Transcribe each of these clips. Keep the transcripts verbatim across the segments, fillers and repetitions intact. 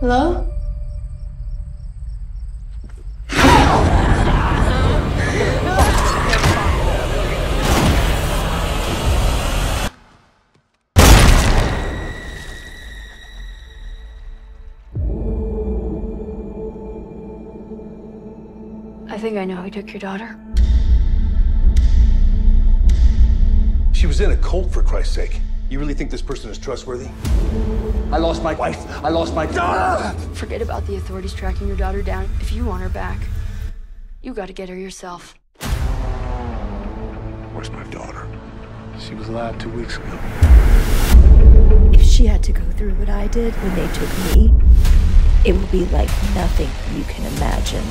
Hello? I think I know who took your daughter. She was in a cult, for Christ's sake. You really think this person is trustworthy? I lost my wife. I lost my daughter. Forget about the authorities tracking your daughter down. If you want her back, you got to get her yourself. Where's my daughter? She was alive two weeks ago. If she had to go through what I did when they took me, it would be like nothing you can imagine.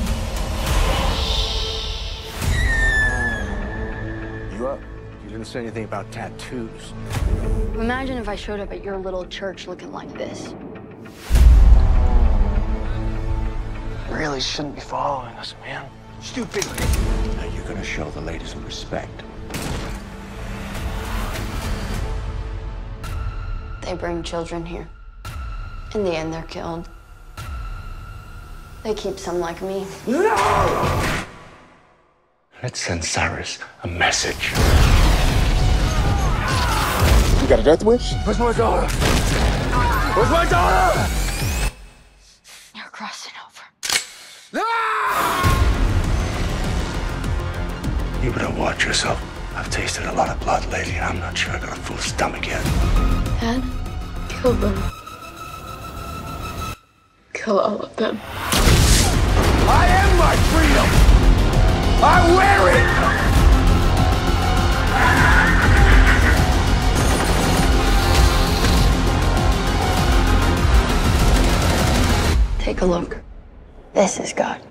You up? You didn't say anything about tattoos. Imagine if I showed up at your little church looking like this. You really shouldn't be following us, man. Stupid. Now you're gonna show the ladies some respect. They bring children here. In the end, they're killed. They keep some like me. No! Let's send Cyrus a message. You got a death wish? Where's my daughter? Where's my daughter? You're crossing over. Ah! You better watch yourself. I've tasted a lot of blood lately, and I'm not sure I got a full stomach yet. Dad, kill them. Kill all of them. I am my freedom! I wear it! Take a look. This is God.